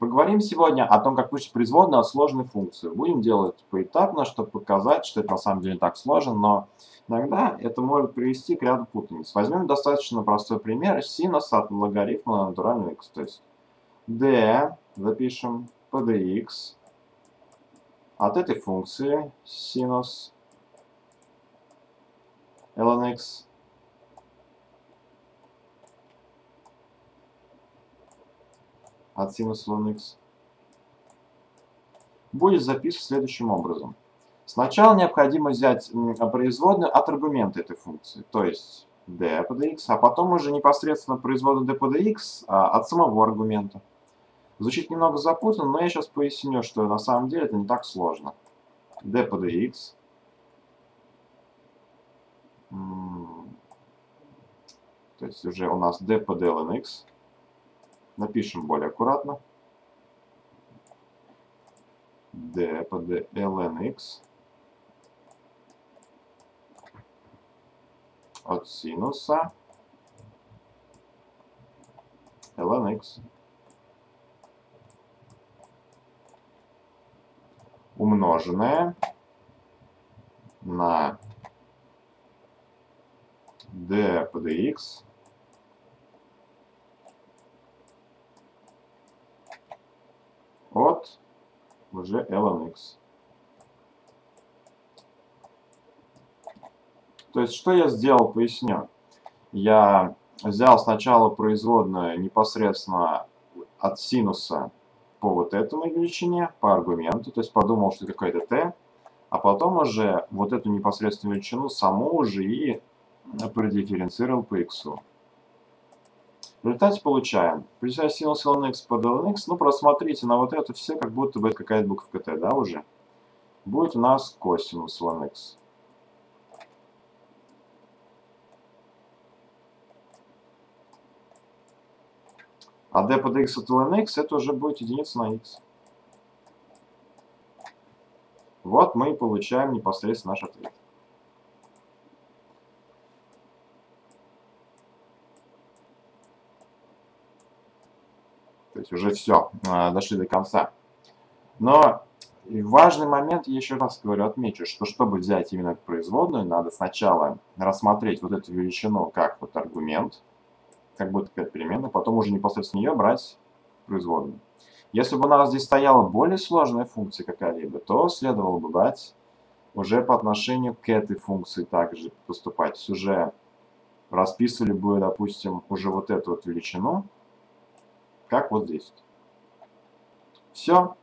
Поговорим сегодня о том, как вычислить производную от сложной функции. Будем делать поэтапно, чтобы показать, что это на самом деле не так сложно, но иногда это может привести к ряду путаниц. Возьмем достаточно простой пример синус от логарифма натурального x. То есть d, запишем, p dx от этой функции синус ln x от синуса ln x будет записан следующим образом. Сначала необходимо взять производную от аргумента этой функции, то есть d по dx, а потом уже непосредственно производную d по dx от самого аргумента. Звучит немного запутанно, но я сейчас поясню, что на самом деле это не так сложно. d по dx то есть уже у нас d по d ln x. Напишем более аккуратно. d по d ln x от синуса ln x умноженное на d по dx от уже ln x. То есть, что я сделал, поясню. Я взял сначала производную непосредственно от синуса по вот этому величине, по аргументу, то есть подумал, что какая-то t, а потом уже вот эту непосредственную величину саму уже и продифференцировал по x. В результате получаем. Представим синус ln x по ln x. Ну, просмотрите на вот это все, как будто бы это какая-то буковка t, да, уже? Будет у нас косинус ln x. А d под x от ln x, это уже будет единица на x. Вот мы и получаем непосредственно наш ответ. То есть уже все, дошли до конца. Но важный момент, я еще раз говорю, отмечу, что чтобы взять именно производную, надо сначала рассмотреть вот эту величину как вот аргумент, как будто какая-то переменная, потом уже непосредственно ее брать производную. Если бы у нас здесь стояла более сложная функция какая-либо, то следовало бы брать уже по отношению к этой функции также поступать. То есть уже расписывали бы, допустим, уже вот эту вот величину, как вот здесь. Все.